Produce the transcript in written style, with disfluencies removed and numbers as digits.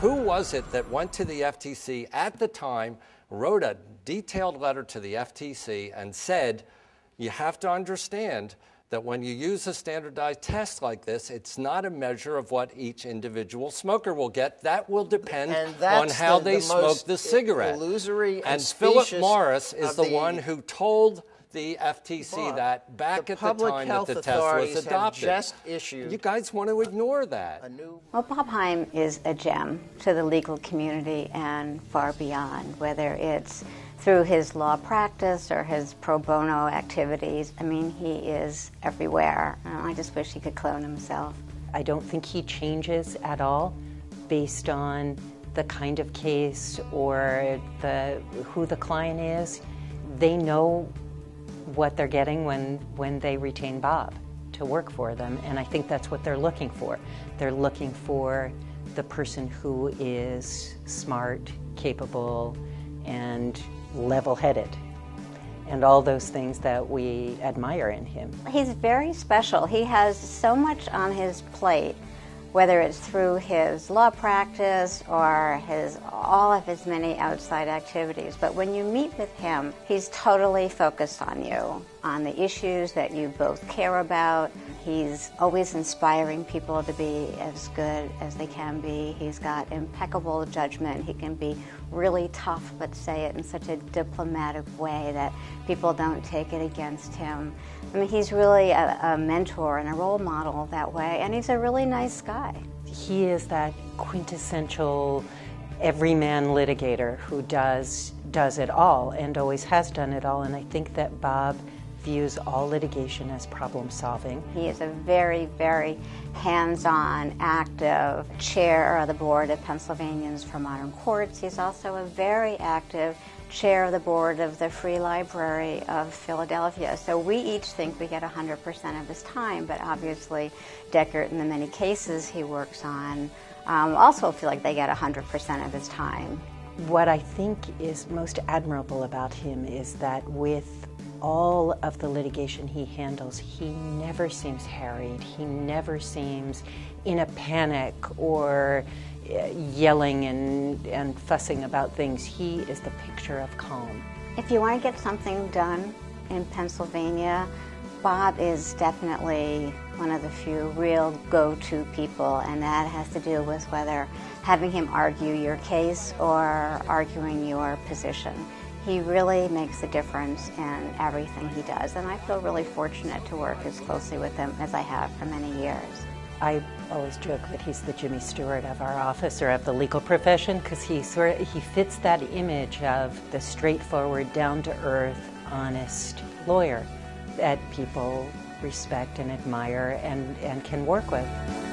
Who was it that went to the FTC at the time, wrote a detailed letter to the FTC and said, you have to understand that when you use a standardized test like this, it's not a measure of what each individual smoker will get. That will depend on how they smoke the cigarette. And Philip Morris is the one who told the FTC that back at the time that the test was adopted. Just issued. You guys want to ignore that. Well, Bob Heim is a gem to the legal community and far beyond, whether it's through his law practice or his pro bono activities. I mean, he is everywhere. I just wish he could clone himself. I don't think he changes at all based on the kind of case or who the client is. They know what they're getting when they retain Bob to work for them, and I think that's what they're looking for. They're looking for the person who is smart, capable, and level-headed, and all those things that we admire in him. He's very special. He has so much on his plate, whether it's through his law practice or all of his many outside activities. But when you meet with him, he's totally focused on you, on the issues that you both care about. He's always inspiring people to be as good as they can be. He's got impeccable judgment. He can be really tough, but say it in such a diplomatic way that people don't take it against him. I mean, he's really a mentor and a role model that way, and he's a really nice guy. He is that quintessential everyman litigator who does it all and always has done it all, and I think that Bob views all litigation as problem solving. He is a very, very hands-on, active chair of the board of Pennsylvanians for Modern Courts. He's also a very active chair of the board of the Free Library of Philadelphia. So we each think we get 100% of his time, but obviously Dechert and the many cases he works on also feel like they get 100% of his time. What I think is most admirable about him is that with all of the litigation he handles, he never seems harried, he never seems in a panic or yelling and fussing about things. He is the picture of calm. If you want to get something done in Pennsylvania, Bob is definitely one of the few real go-to people, and that has to do with whether having him argue your case or arguing your position. He really makes a difference in everything he does, and I feel really fortunate to work as closely with him as I have for many years. I always joke that he's the Jimmy Stewart of our office or of the legal profession, because he fits that image of the straightforward, down-to-earth, honest lawyer that people respect and admire and can work with.